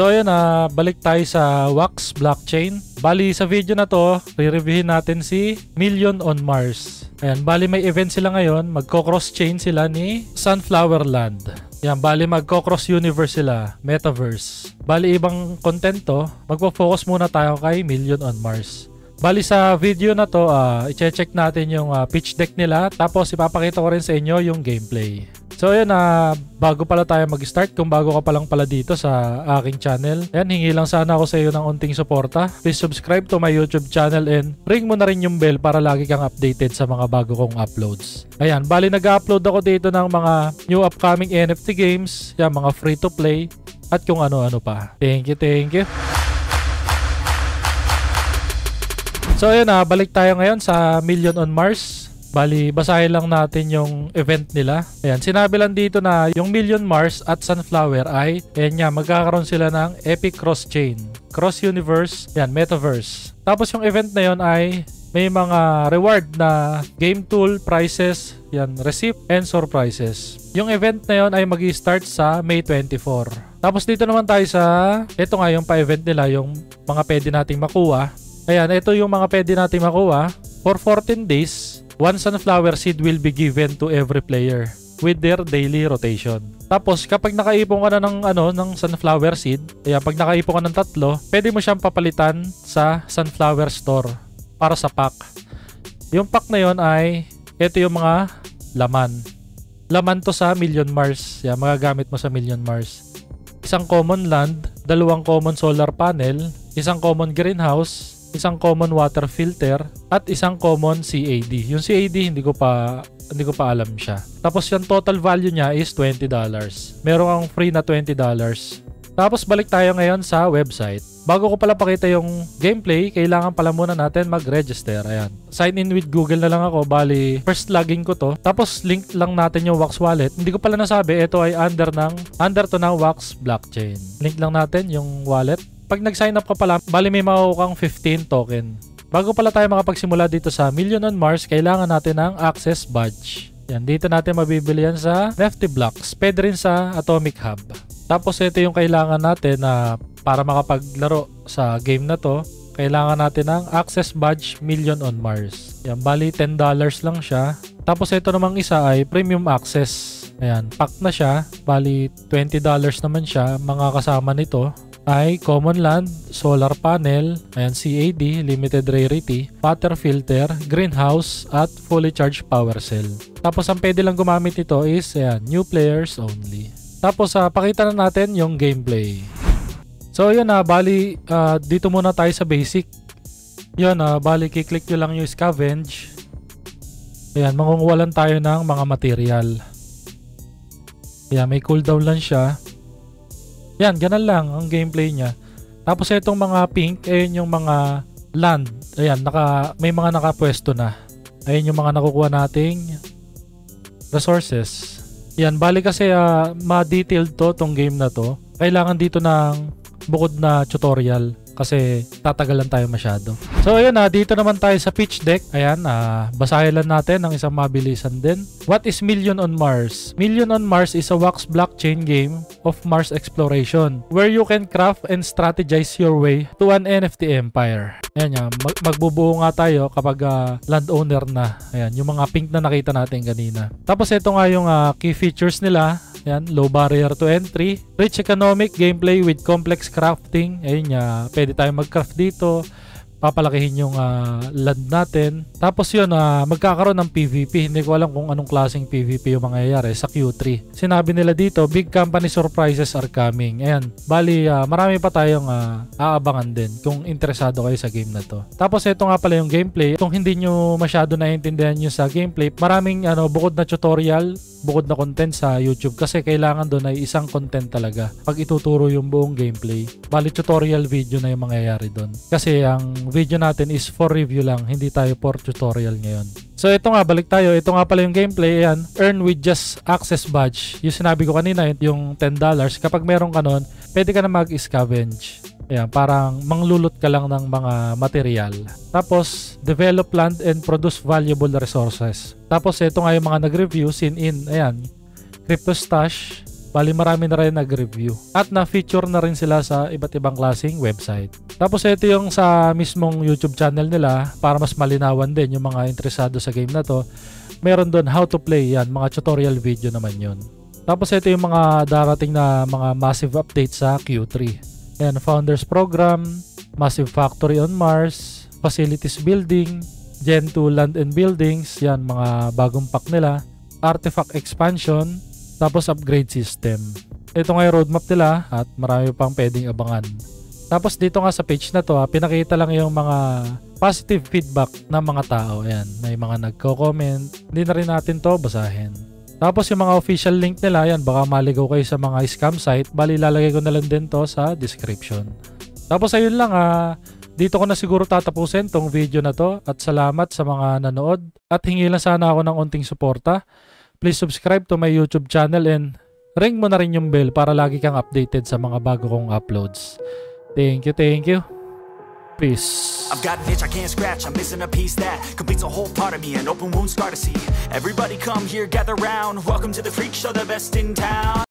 So ayun, balik tayo sa WAX blockchain. Bali sa video na to, re-reviewin natin si Million on Mars. Ayan, bali may event sila ngayon, magko-cross chain sila ni Sunflowerland. Ayan, bali magko-cross universe sila, metaverse. Bali ibang content to, magpo-focus muna tayo kay Million on Mars. Bali sa video na to, i-check natin yung pitch deck nila, tapos ipapakita ko rin sa inyo yung gameplay. So ayan, bago pala tayo mag-start, kung bago ka palang pala dito sa aking channel, ayan, hingi lang sana ako sa iyo ng unting suporta. Please subscribe to my YouTube channel and ring mo na rin yung bell para lagi kang updated sa mga bago kong uploads. Ayan, bali nag-upload ako dito ng mga new upcoming NFT games, yan, mga free to play, at kung ano-ano pa. Thank you, thank you. So ayan, balik tayo ngayon sa Million on Mars. Bali, basahin lang natin yung event nila. Ayan, sinabi lang dito na yung Million Mars at Sunflower ay, ayan nga, magkakaroon sila ng epic cross-chain, cross-universe, ayan, metaverse. Tapos yung event na yon ay may mga reward na game tool, prizes, ayan, receipt, and surprises. Yung event na yon ay mag-start sa May 24. Tapos dito naman tayo sa, ito nga yung pa-event nila, yung mga pwede nating makuha. Ayan, ito yung mga pwede nating makuha. For 14 days, one sunflower seed will be given to every player with their daily rotation. Tapos kapag nakaipon ka na ng ng sunflower seed, kaya pag nakaipon ka ng 3, pwede mo siyang papalitan sa sunflower store para sa pack. Yung pack na yon ay ito yung mga laman. Laman to sa Million Mars. Kaya magagamit mo sa Million Mars. Isang common land, 2 common solar panel, isang common greenhouse, isang common water filter, at isang common CAD. Yung CAD hindi ko pa alam siya. Tapos yung total value niya is $20. Meron kang free na $20. Tapos balik tayo ngayon sa website. Bago ko pala pakita yung gameplay, kailangan pala muna natin mag-register. Ayan. Sign in with Google na lang ako. Bali, first login ko to. Tapos link lang natin yung WAX wallet. Hindi ko pala nasabi, ito ay under to ng WAX blockchain. Link lang natin yung wallet. Pag nag-sign up ka pala, bali may makukuha kang 15 token. Bago pala tayo makapagsimula dito sa Million on Mars, kailangan natin ng access badge. Yan, dito natin mabibili yan sa nefty blocks. Pwede rin sa atomic hub. Tapos ito yung kailangan natin na para makapaglaro sa game na to, kailangan natin ng access badge Million on Mars. Yan, bali $10 lang siya. Tapos ito namang isa ay premium access. Ayan, pack na siya. Bali $20 naman siya, mga kasama nito ay common land, solar panel, ayan, CAD, limited rarity, water filter, greenhouse, at fully charged power cell. Tapos ang pwede lang gumamit nito is, ayan, new players only. Tapos pakita na natin yung gameplay. So yun, bali dito muna tayo sa basic. Yun, bali kiklik nyo lang yung scavenge. Ayan, mangungwalan tayo ng mga material. Ayan, may cooldown lang siya. Yan, ganun lang ang gameplay niya. Tapos itong mga pink, ayun yung mga land. Ayan, may mga nakapwesto na. Ayun yung mga nakukuha nating resources. Yan, bali kasi ma-detailed tong game na to. Kailangan dito ng bukod na tutorial kasi tatagalan tayo masyado. So ayun, dito naman tayo sa pitch deck. Ayan, basahin lang natin ng isang mabilisan din. What is Million on Mars? Million on Mars is a WAX blockchain game of Mars exploration where you can craft and strategize your way to an NFT empire. Ayan, magbubuo nga tayo kapag landowner na. Ayan, yung mga pink na nakita natin kanina. Tapos ito nga yung key features nila. Ayan, low barrier to entry, rich economic gameplay with complex crafting. Ayun nga, pwede tayong mag-craft dito, papalakihin yung land natin. Tapos yun, magkakaroon ng PVP. Hindi ko alam kung anong klaseng PVP yung mangyayari sa Q3. Sinabi nila dito, big company surprises are coming. Ayan, bali marami pa tayong aabangan din kung interesado kayo sa game na to. Tapos ito nga pala yung gameplay. Kung hindi nyo masyado naiintindihan nyo sa gameplay, maraming bukod na tutorial, bukod na content sa YouTube kasi kailangan doon ay isang content talaga pag ituturo yung buong gameplay. Bali tutorial video na yung mangyayari doon. Kasi ang video natin is for review lang, hindi tayo for tutorial ngayon. So ito nga, balik tayo. Ito nga pala yung gameplay. Ayan, earn with just access badge. Yung sinabi ko kanina, yung $10. Kapag meron ka nun, pwede ka na mag-scavenge. Ayan, parang manglulot ka lang ng mga material. Tapos, develop land and produce valuable resources. Tapos ito nga yung mga nag-review, seen in. Ayan, crypto stash, Bali marami na rin nag-review at na-feature na rin sila sa iba't ibang klaseng website. Tapos ito yung sa mismong YouTube channel nila para mas malinawan din yung mga interesado sa game na to. Meron doon how to play yan, mga tutorial video naman yun. Tapos ito yung mga darating na mga massive updates sa Q3. Ayan, Founders Program, Massive Factory on Mars, Facilities Building, Gen 2 Land and Buildings, yan mga bagong pack nila, Artifact Expansion, tapos upgrade system. Ito nga yung roadmap nila at marami pang pwedeng abangan. Tapos dito nga sa page na to, pinakita lang yung mga positive feedback ng mga tao. Ayan, may mga nagko-comment. Hindi na rin natin to basahin. Tapos yung mga official link nila, ayan, baka maligaw kayo sa mga scam site. Bali, lalagay ko na lang din to sa description. Tapos ayun lang dito ko na siguro tatapusin tong video na to. At salamat sa mga nanood. At hingi lang sana ako ng unting suporta. Please subscribe to my YouTube channel and ring mo na rin yung bell para lagi kang updated sa mga bago kong uploads. Thank you, thank you. Peace. I've got an itch I can't scratch, I'm missing a piece that completes a whole part of me, an open wound scar to see. Everybody come here, gather round, welcome to the freak show, the best in town.